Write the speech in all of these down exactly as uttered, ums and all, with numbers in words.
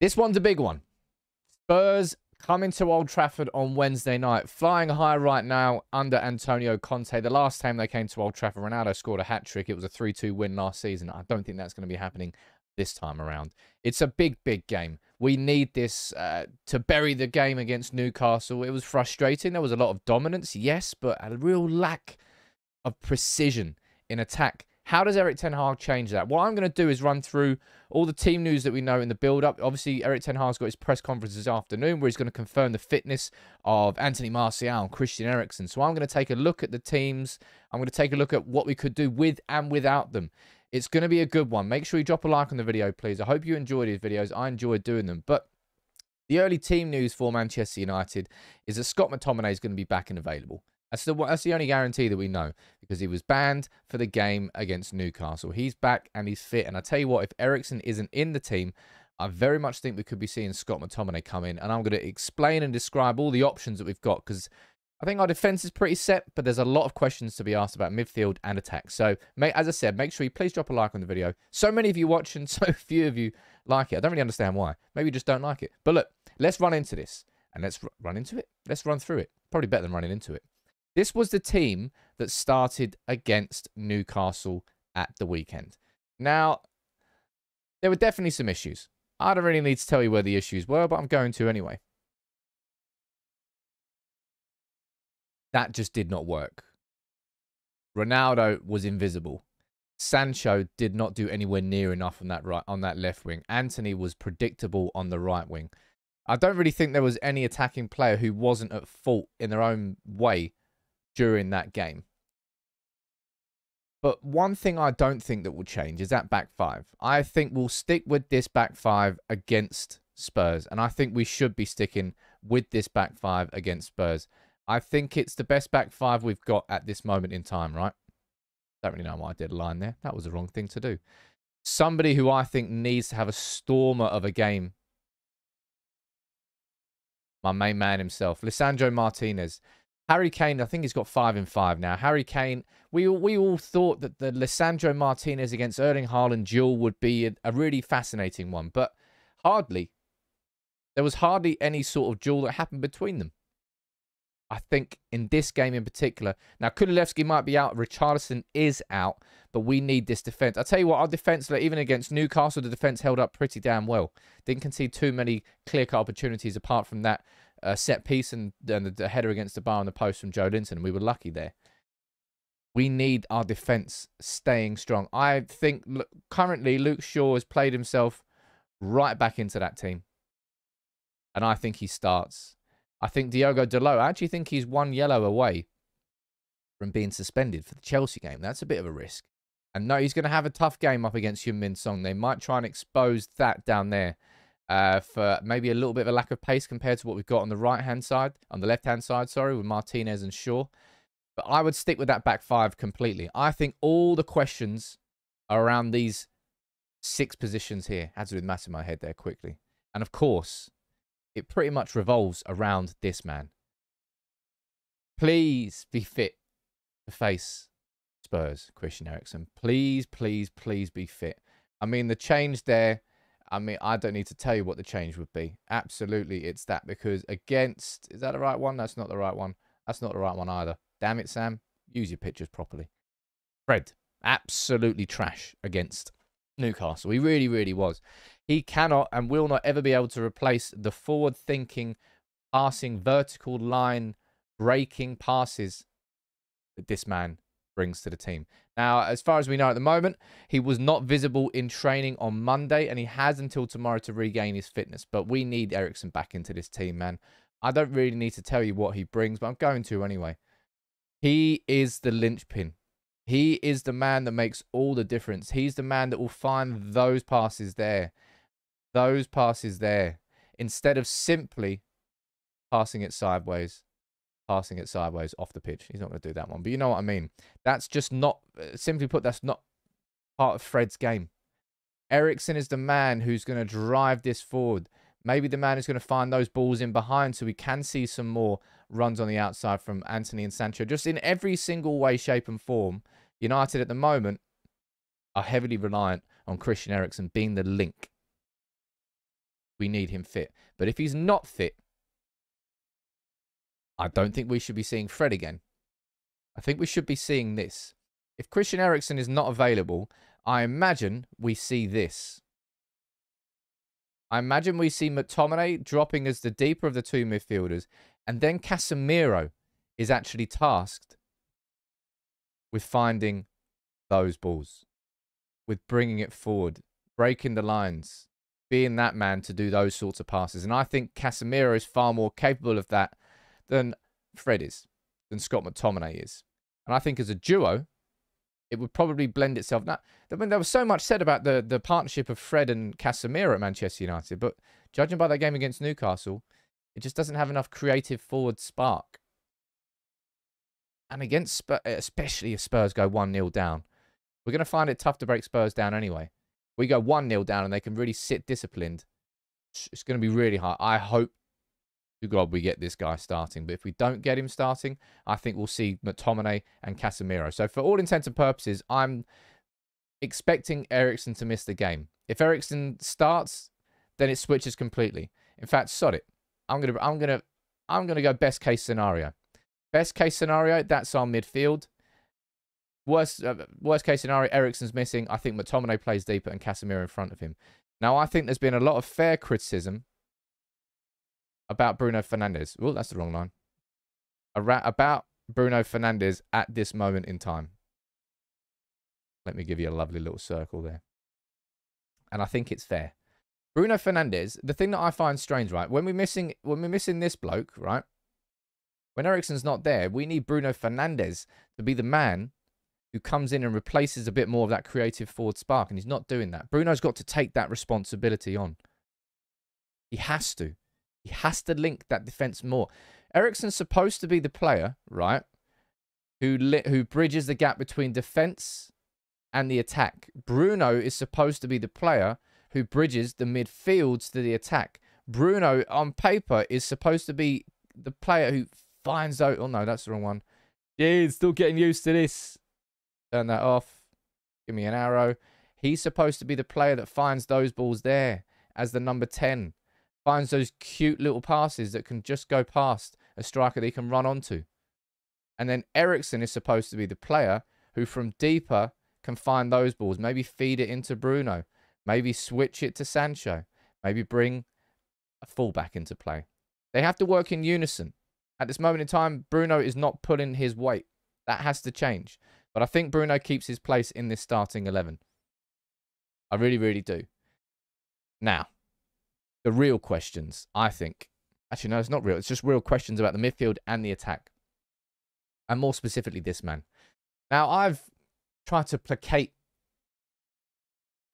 This one's a big one. Spurs coming to Old Trafford on Wednesday night. Flying high right now under Antonio Conte. The last time they came to Old Trafford, Ronaldo scored a hat-trick. It was a three two win last season. I don't think that's going to be happening this time around. It's a big, big game. We need this uh, to bury the game against Newcastle. It was frustrating. There was a lot of dominance, yes, but a real lack of precision in attack. How does Erik Ten Hag change that? What I'm going to do is run through all the team news that we know in the build-up. Obviously, Erik Ten Hag's got his press conference this afternoon where he's going to confirm the fitness of Antony Martial and Christian Eriksen. So I'm going to take a look at the teams. I'm going to take a look at what we could do with and without them. It's going to be a good one. Make sure you drop a like on the video, please. I hope you enjoy these videos. I enjoyed doing them. But the early team news for Manchester United is that Scott McTominay is going to be back and available. That's the, that's the only guarantee that we know, because he was banned for the game against Newcastle. He's back and he's fit. And I tell you what, if Eriksen isn't in the team, I very much think we could be seeing Scott McTominay come in. And I'm going to explain and describe all the options that we've got, because I think our defence is pretty set, but there's a lot of questions to be asked about midfield and attack. So, mate, as I said, make sure you please drop a like on the video. So many of you watch and so few of you like it. I don't really understand why. Maybe you just don't like it. But look, let's run into this. And let's run into it. Let's run through it. Probably better than running into it. This was the team that started against Newcastle at the weekend. Now, there were definitely some issues. I don't really need to tell you where the issues were, but I'm going to anyway. That just did not work. Ronaldo was invisible. Sancho did not do anywhere near enough on that right, on that left wing. Antony was predictable on the right wing. I don't really think there was any attacking player who wasn't at fault in their own way during that game. But one thing I don't think that will change is that back five. I think we'll stick with this back five against Spurs. And I think we should be sticking with this back five against Spurs. I think it's the best back five we've got at this moment in time, right? Don't really know why I did a line there. That was the wrong thing to do. Somebody who I think needs to have a stormer of a game. My main man himself, Lisandro Martinez. Harry Kane, I think he's got five and five now. Harry Kane, we, we all thought that the Lisandro Martinez against Erling Haaland duel would be a, a really fascinating one, but hardly. There was hardly any sort of duel that happened between them. I think in this game in particular. Now, Kudalevski might be out. Richarlison is out, but we need this defence. I tell you what, our defence, like, even against Newcastle, the defence held up pretty damn well. Didn't concede too many clear-cut opportunities apart from that Uh, set piece and, and the, the header against the bar on the post from Joe Linton. We were lucky there. We need our defence staying strong. I think look, currently Luke Shaw has played himself right back into that team. And I think he starts. I think Diogo Dalot, I actually think he's one yellow away from being suspended for the Chelsea game. That's a bit of a risk. And no, he's going to have a tough game up against Hyun Min Song. They might try and expose that down there. Uh, for maybe a little bit of a lack of pace compared to what we've got on the right-hand side, on the left-hand side, sorry, with Martinez and Shaw. But I would stick with that back five completely. I think all the questions are around these six positions here. Had to do the math in my head there quickly. And of course, it pretty much revolves around this man. Please be fit to face Spurs, Christian Eriksen. Please, please, please be fit. I mean, the change there, I mean, I don't need to tell you what the change would be. Absolutely, it's that. Because against... Is that the right one? That's not the right one. That's not the right one either. Damn it, Sam. Use your pictures properly. Fred. Absolutely trash against Newcastle. He really, really was. He cannot and will not ever be able to replace the forward-thinking, passing, vertical line, breaking passes that this man brings to the team. Now, as far as we know at the moment, he was not visible in training on Monday, and he has until tomorrow to regain his fitness. But we need Eriksen back into this team, man. I don't really need to tell you what he brings, but I'm going to anyway. He is the linchpin. He is the man that makes all the difference. He's the man that will find those passes there. Those passes there. Instead of simply passing it sideways. Passing it sideways off the pitch. He's not going to do that one. But you know what I mean. That's just not, simply put, that's not part of Fred's game. Eriksen is the man who's going to drive this forward. Maybe the man who's going to find those balls in behind so we can see some more runs on the outside from Antony and Sancho. Just in every single way, shape and form, United at the moment are heavily reliant on Christian Eriksen being the link we need him fit. But if he's not fit, I don't think we should be seeing Fred again. I think we should be seeing this. If Christian Eriksen is not available, I imagine we see this. I imagine we see McTominay dropping as the deeper of the two midfielders. And then Casemiro is actually tasked with finding those balls, with bringing it forward, breaking the lines, being that man to do those sorts of passes. And I think Casemiro is far more capable of that than Fred is, than Scott McTominay is. And I think as a duo, it would probably blend itself. Now, I mean, there was so much said about the, the partnership of Fred and Casemiro at Manchester United, but judging by that game against Newcastle, it just doesn't have enough creative forward spark. And against Spurs, especially if Spurs go one nil down, we're going to find it tough to break Spurs down anyway. We go one nil down and they can really sit disciplined. It's going to be really hard. I hope to God we get this guy starting. But if we don't get him starting, I think we'll see McTominay and Casemiro. So for all intents and purposes, I'm expecting Eriksen to miss the game. If Eriksen starts, then it switches completely. In fact, sod it. I'm going to I'm going to I'm going to go best case scenario. Best case scenario, that's our midfield. Worst, uh, worst case scenario, Eriksen's missing. I think McTominay plays deeper and Casemiro in front of him. Now, I think there's been a lot of fair criticism about Bruno Fernandes. Oh, that's the wrong line. Ara about Bruno Fernandes at this moment in time. Let me give you a lovely little circle there. And I think it's fair. Bruno Fernandes, the thing that I find strange, right? When we're missing, when we're missing this bloke, right? When Eriksen's not there, we need Bruno Fernandes to be the man who comes in and replaces a bit more of that creative forward spark, and he's not doing that. Bruno's got to take that responsibility on. He has to. He has to link that defence more. Eriksen's supposed to be the player, right, who lit, who bridges the gap between defence and the attack. Bruno is supposed to be the player who bridges the midfields to the attack. Bruno, on paper, is supposed to be the player who finds out... Oh, no, that's the wrong one. Yeah, still getting used to this. Turn that off. Give me an arrow. He's supposed to be the player that finds those balls there as the number ten. Finds those cute little passes that can just go past a striker that he can run onto. And then Eriksen is supposed to be the player who from deeper can find those balls. Maybe feed it into Bruno. Maybe switch it to Sancho. Maybe bring a fullback into play. They have to work in unison. At this moment in time, Bruno is not pulling his weight. That has to change. But I think Bruno keeps his place in this starting eleven. I really, really do. Now, the real questions, I think. Actually, no, it's not real. It's just real questions about the midfield and the attack. And more specifically, this man. Now, I've tried to placate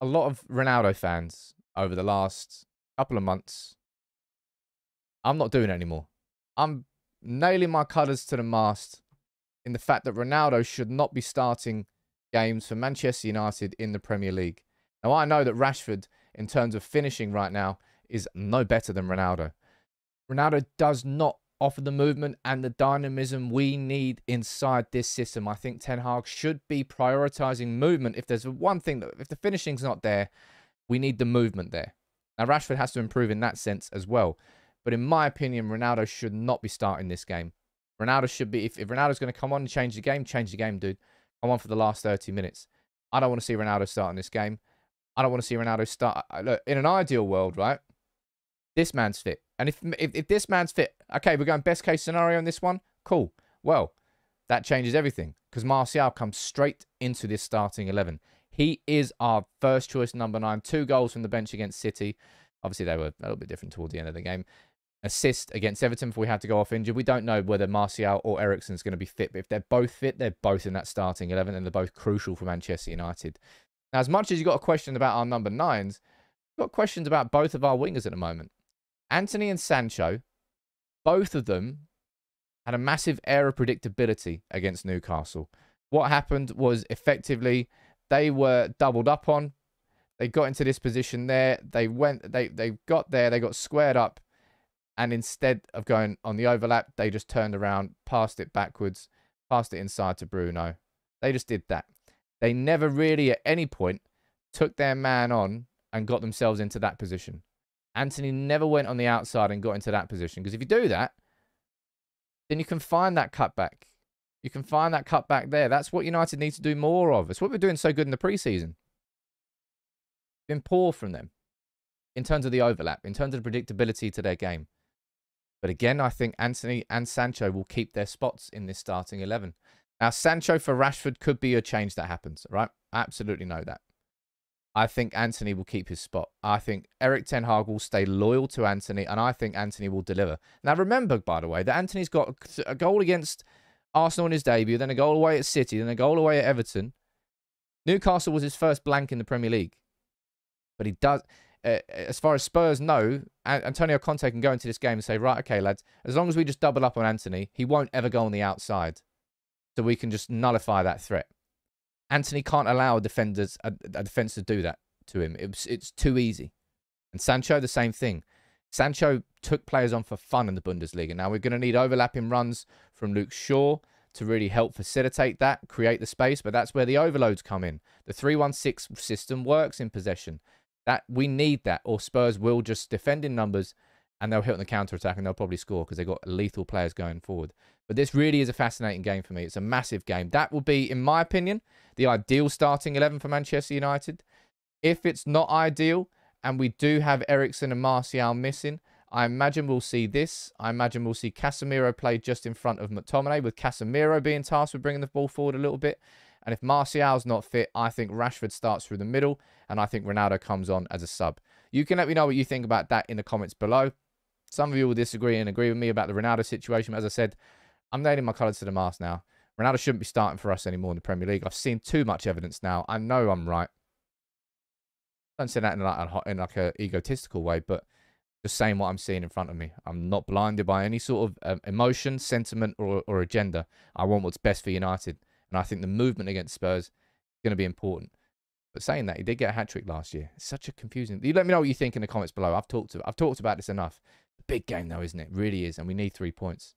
a lot of Ronaldo fans over the last couple of months. I'm not doing it anymore. I'm nailing my colours to the mast in the fact that Ronaldo should not be starting games for Manchester United in the Premier League. Now, I know that Rashford, in terms of finishing right now, is no better than Ronaldo. Ronaldo does not offer the movement and the dynamism we need inside this system. I think Ten Hag should be prioritising movement. If there's one thing, that if the finishing's not there, we need the movement there. Now, Rashford has to improve in that sense as well. But in my opinion, Ronaldo should not be starting this game. Ronaldo should be, if, if Ronaldo's going to come on and change the game, change the game, dude. Come on for the last thirty minutes. I don't want to see Ronaldo starting this game. I don't want to see Ronaldo start. Look, in an ideal world, right, this man's fit. And if, if, if this man's fit, okay, we're going best case scenario on this one, cool. Well, that changes everything because Martial comes straight into this starting eleven. He is our first choice number nine. Two goals from the bench against City. Obviously, they were a little bit different toward the end of the game. Assist against Everton before we had to go off injured. We don't know whether Martial or Eriksen is going to be fit, but if they're both fit, they're both in that starting eleven, and they're both crucial for Manchester United. Now, as much as you've got a question about our number nines, you've got questions about both of our wingers at the moment. Antony and Sancho, both of them had a massive air of predictability against Newcastle. What happened was, effectively, they were doubled up on. They got into this position there. They went. They they got there. They got squared up. And instead of going on the overlap, they just turned around, passed it backwards, passed it inside to Bruno. They just did that. They never really at any point took their man on and got themselves into that position. Antony never went on the outside and got into that position. Because if you do that, then you can find that cutback. You can find that cutback there. That's what United need to do more of. It's what we're doing so good in the preseason. Been poor from them in terms of the overlap, in terms of the predictability to their game. But again, I think Antony and Sancho will keep their spots in this starting eleven. Now, Sancho for Rashford could be a change that happens, right? I absolutely know that. I think Antony will keep his spot. I think Erik Ten Hag will stay loyal to Antony, and I think Antony will deliver. Now, remember, by the way, that Antony's got a goal against Arsenal in his debut, then a goal away at City, then a goal away at Everton. Newcastle was his first blank in the Premier League. But he does... Uh, as far as Spurs know, Antonio Conte can go into this game and say, right, okay, lads, as long as we just double up on Antony, he won't ever go on the outside. So we can just nullify that threat. Antony can't allow a, defenders, a, a defense to do that to him. It's, it's too easy. And Sancho, the same thing. Sancho took players on for fun in the Bundesliga. Now we're going to need overlapping runs from Luke Shaw to really help facilitate that, create the space. But that's where the overloads come in. The three one six system works in possession. That we need that, or Spurs will just defend in numbers and they'll hit on the counter-attack and they'll probably score because they've got lethal players going forward. But this really is a fascinating game for me. It's a massive game. That will be, in my opinion, the ideal starting eleven for Manchester United. If it's not ideal and we do have Eriksen and Martial missing, I imagine we'll see this. I imagine we'll see Casemiro play just in front of McTominay, with Casemiro being tasked with bringing the ball forward a little bit. And if Martial's not fit, I think Rashford starts through the middle, and I think Ronaldo comes on as a sub. You can let me know what you think about that in the comments below. Some of you will disagree and agree with me about the Ronaldo situation. But as I said, I'm nailing my colours to the mast now. Ronaldo shouldn't be starting for us anymore in the Premier League. I've seen too much evidence now. I know I'm right. Don't say that in like a, in like a egotistical way, but just saying what I'm seeing in front of me. I'm not blinded by any sort of um, emotion, sentiment, or, or agenda. I want what's best for United. And I think the movement against Spurs is going to be important. But saying that, he did get a hat-trick last year. It's such a confusing... You let me know what you think in the comments below. I've talked, to, I've talked about this enough. Big game, though, isn't it? Really is. And we need three points.